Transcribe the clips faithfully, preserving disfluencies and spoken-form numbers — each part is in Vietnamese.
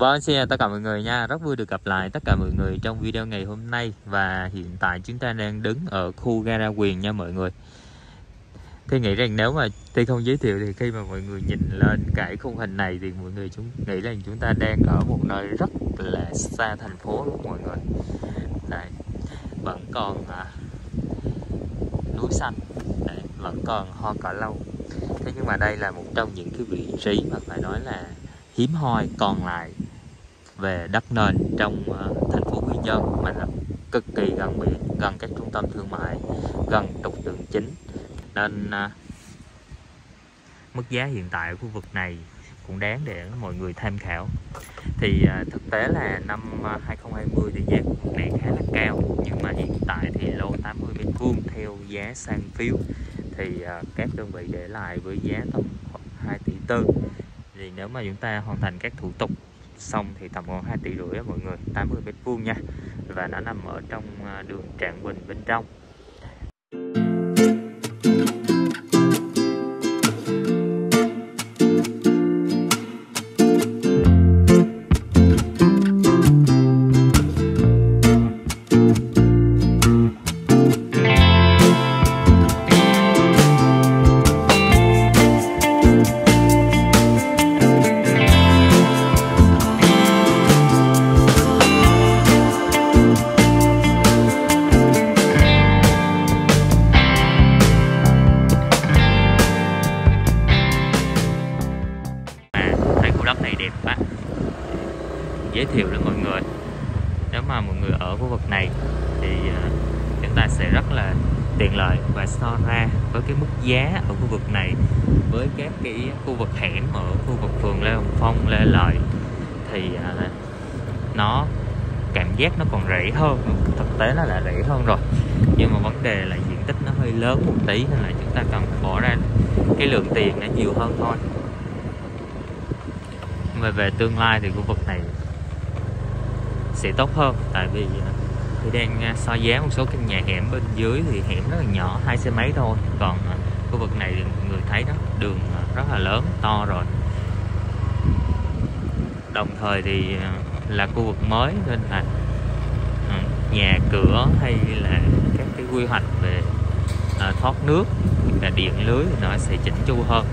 Vâng, xin chào tất cả mọi người nha. Rất vui được gặp lại tất cả mọi người trong video ngày hôm nay. Và hiện tại chúng ta đang đứng ở khu Gara Quyền nha mọi người. Tôi nghĩ rằng nếu mà tôi không giới thiệu thì khi mà mọi người nhìn lên cái khung hình này thì mọi người chúng nghĩ rằng chúng ta đang ở một nơi rất là xa thành phố luôn mọi người. Đấy, vẫn còn à, núi xanh. Đấy, vẫn còn hoa cỏ lâu. Thế nhưng mà đây là một trong những cái vị trí mà phải nói là hiếm hoi còn lại về đất nền trong uh, thành phố Quy Nhơn, mà là cực kỳ gần biển, gần các trung tâm thương mại, gần trục đường chính, nên uh, mức giá hiện tại ở khu vực này cũng đáng để mọi người tham khảo. Thì uh, thực tế là năm uh, hai không hai không thì giá khu này khá là cao, nhưng mà hiện tại thì lô tám mươi mét vuông theo giá sang phiếu thì uh, các đơn vị để lại với giá tầm khoảng hai tỷ tư. Thì nếu mà chúng ta hoàn thành các thủ tục xong thì tầm khoảng hai tỷ rưỡi mọi người, tám mươi mét vuông nha. Và nó nằm ở trong đường Trạng Quỳnh bên trong. Giới thiệu đến mọi người, nếu mà mọi người ở khu vực này thì chúng ta sẽ rất là tiện lợi và so ra với cái mức giá ở khu vực này với các cái khu vực hẻm ở khu vực phường Lê Hồng Phong, Lê Lợi thì nó cảm giác nó còn rẻ hơn. Thực tế nó là rẻ hơn rồi, nhưng mà vấn đề là diện tích nó hơi lớn một tí, nên là chúng ta cần bỏ ra cái lượng tiền nó nhiều hơn thôi. Mà về tương lai thì khu vực này sẽ tốt hơn, tại vì tôi đang so giá một số căn nhà hẻm bên dưới thì hẻm rất là nhỏ, hai xe máy thôi, còn khu vực này thì mọi người thấy đó, đường rất là lớn, to rồi. Đồng thời thì là khu vực mới nên là nhà cửa hay là các cái quy hoạch về thoát nước và điện lưới nó sẽ chỉnh chu hơn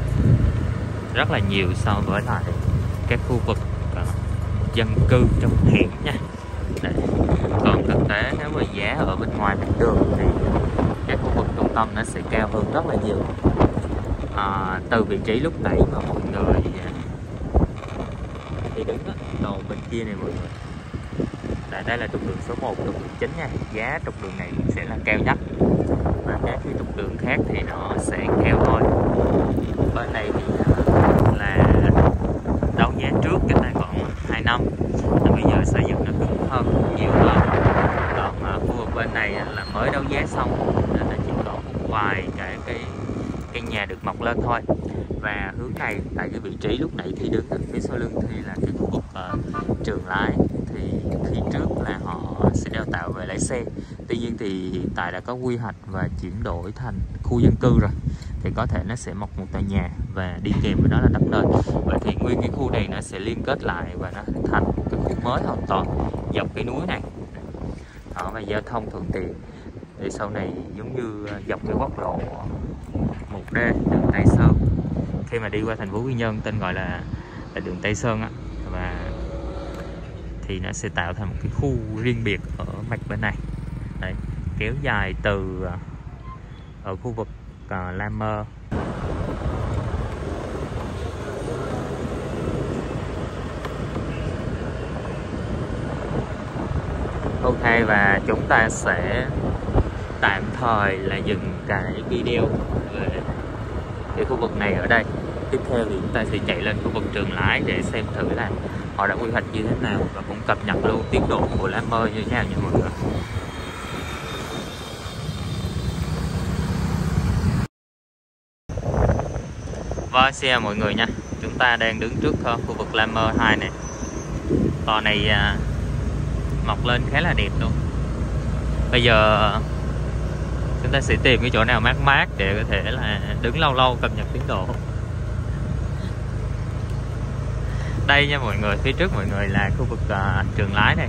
rất là nhiều so với lại các khu vực dân cư trong hẻm nha. Đấy. Còn thực tế nếu mà giá ở bên ngoài mặt đường thì các khu vực trung tâm nó sẽ cao hơn rất là nhiều. À, từ vị trí lúc nãy mà mọi người thì đứng đó, đầu bên kia này mọi người. Đấy, đây là trục đường số một, trục đường chính nha. Giá trục đường này sẽ là cao nhất, và các cái trục đường khác thì nó sẽ cao thôi. Bên này thì là đấu giá trước cái này còn hai năm, và bây giờ xây dựng nó cứng hơn nhiều hơn. Còn khu vực bên này là mới đấu giá xong nên là chỉ còn một vài cái cái cái nhà được mọc lên thôi. Và hướng này tại cái vị trí lúc nãy thì đứng phía sau lưng thì là cái khu vực uh, trường lái, thì khi trước là họ sẽ đào tạo về lái xe. Tuy nhiên thì hiện tại đã có quy hoạch và chuyển đổi thành khu dân cư rồi, thì có thể nó sẽ mọc một tòa nhà và đi kèm với đó là đất nền. Vậy thì nguyên cái khu này nó sẽ liên kết lại và nó thành một cái khu mới hoàn toàn dọc cái núi này. Đó, và giao thông thuận tiện thì sau này giống như dọc cái quốc lộ một D đường Tây Sơn, khi mà đi qua thành phố Quy Nhơn tên gọi là, là đường Tây Sơn á, và thì nó sẽ tạo thành một cái khu riêng biệt ở mặt bên này. Đấy, kéo dài từ ở khu vực uh, Lamer. Ok, và chúng ta sẽ tạm thời là dừng cái video về cái khu vực này ở đây. Tiếp theo thì chúng ta sẽ chạy lên khu vực trường lái để xem thử là họ đã quy hoạch như thế nào, và cũng cập nhật luôn tiến độ của Lamer như thế nào nha mọi người. Vâng, xin chào mọi người nha. Chúng ta đang đứng trước khu vực Lamer hai này. Tòa này mọc lên khá là đẹp luôn. Bây giờ chúng ta sẽ tìm cái chỗ nào mát mát để có thể là đứng lâu lâu cập nhật tiến độ. đây nha mọi người, phía trước mọi người là khu vực uh, Trường Lái đây.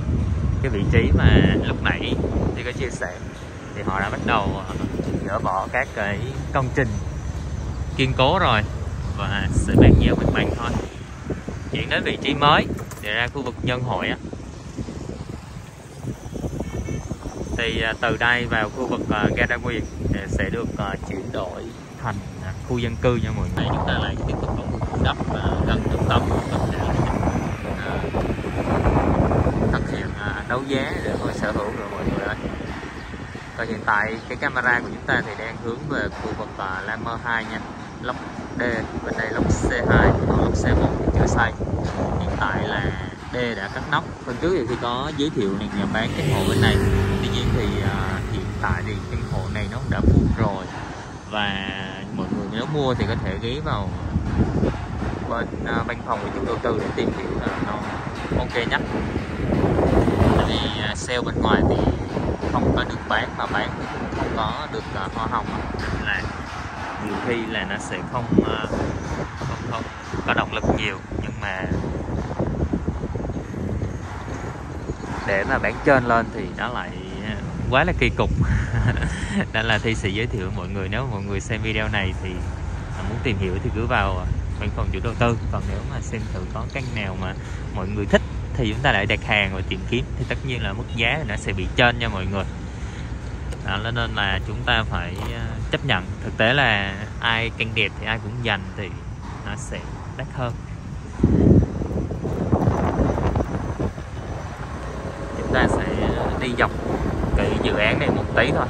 Cái vị trí mà lúc nãy thì có chia sẻ thì họ đã bắt đầu gỡ bỏ các cái công trình kiên cố rồi và sẽ bán nhiều mặt bằng thôi. Chuyển đến vị trí mới để ra khu vực Nhân Hội á, thì từ đây vào khu vực Gara Quyền sẽ được chuyển đổi thành khu dân cư nha mọi người. Chúng ta lại tiếp tục đắp gần trung tâm để thực hiện đấu giá để có sở hữu rồi mọi người ơi. Và hiện tại cái camera của chúng ta thì đang hướng về khu vực Lamer hai nha, lốc D, bên đây lốc C hai, còn lốc C một chưa xây. Hiện tại là D đã cắt nóc. Phần trước thì có giới thiệu này nhà bán căn hộ bên này, tuy nhiên thì uh, hiện tại thì căn hộ này nó đã full rồi, và mọi người nếu mua thì có thể ghé vào bên uh, văn phòng của chủ đầu tư để tìm hiểu uh, nó ok nhất. Tại vì uh, sale bên ngoài thì không có được bán, mà bán thì cũng không có được uh, hoa hồng, là nhiều khi là nó sẽ không, uh, không không có động lực nhiều. Nhưng mà để mà bảng trên lên thì nó lại quá là kỳ cục. Nên là Thi sẽ giới thiệu mọi người, nếu mọi người xem video này thì muốn tìm hiểu thì cứ vào văn phòng chủ đầu tư. Còn nếu mà xem thử có căn nào mà mọi người thích thì chúng ta lại đặt hàng và tìm kiếm, thì tất nhiên là mức giá nó sẽ bị trên nha mọi người. Đó, nên là chúng ta phải chấp nhận thực tế là ai căn đẹp thì ai cũng dành thì nó sẽ đắt hơn. Ta sẽ đi dọc cái dự án này một tí thôi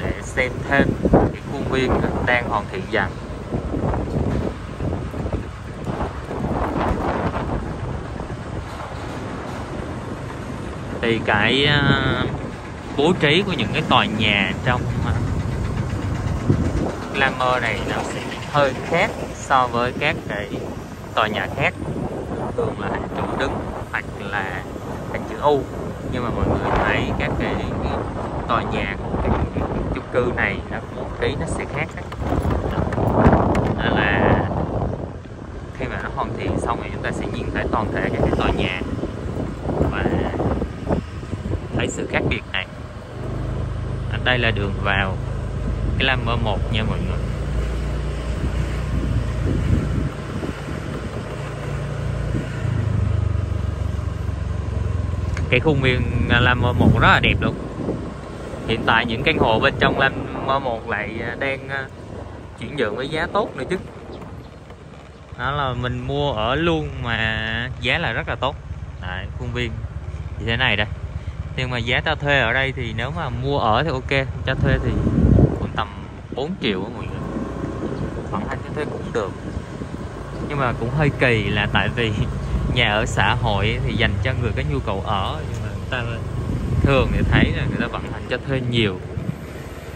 để xem thêm cái khuôn viên đang hoàn thiện dần. Thì cái bố trí của những cái tòa nhà trong Lamer này nó sẽ hơi khác so với các cái tòa nhà khác, thường là hình trụ đứng hoặc là thành chữ U. Nhưng mà mọi người thấy các cái, cái tòa nhà của cái, cái chung cư này nó bố trí nó sẽ khác đấy. Đó là khi mà nó hoàn thiện xong thì chúng ta sẽ nhìn thấy toàn thể các cái tòa nhà và thấy sự khác biệt này. Ở đây là đường vào cái Lamer một nha mọi người. Cái khuôn viên Lamer một rất là đẹp luôn. Hiện tại những căn hộ bên trong Lamer một lại đang chuyển nhượng với giá tốt nữa chứ. Đó là mình mua ở luôn mà giá là rất là tốt. Đấy, khuôn viên như thế này đây. Nhưng mà giá cho thuê ở đây thì nếu mà mua ở thì ok, cho thuê thì cũng tầm bốn triệu mọi người. Khoảng hai cho thuê cũng được. Nhưng mà cũng hơi kỳ là tại vì nhà ở xã hội thì dành cho người có nhu cầu ở, nhưng mà người ta thường thì thấy là người ta vận hành cho thuê nhiều,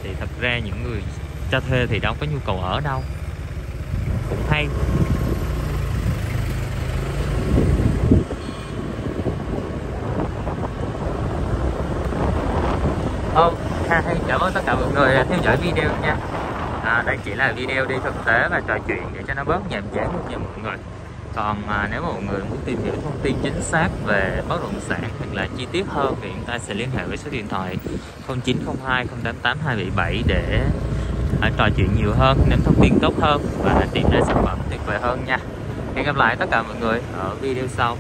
thì thật ra những người cho thuê thì đâu có nhu cầu ở đâu. Cũng hay. Ô, hay, cảm ơn tất cả mọi người đã theo dõi video nha. À, đây chỉ là video đi thực tế và trò chuyện để cho nó bớt nhàm chán hơn nha mọi người. Còn mà nếu mọi người muốn tìm hiểu thông tin chính xác về bất động sản hoặc là chi tiết hơn thì chúng ta sẽ liên hệ với số điện thoại không chín không hai không tám tám hai bảy bảy để trò chuyện nhiều hơn, nắm thông tin tốt hơn và tìm ra sản phẩm tuyệt vời hơn nha. Hẹn gặp lại tất cả mọi người ở video sau.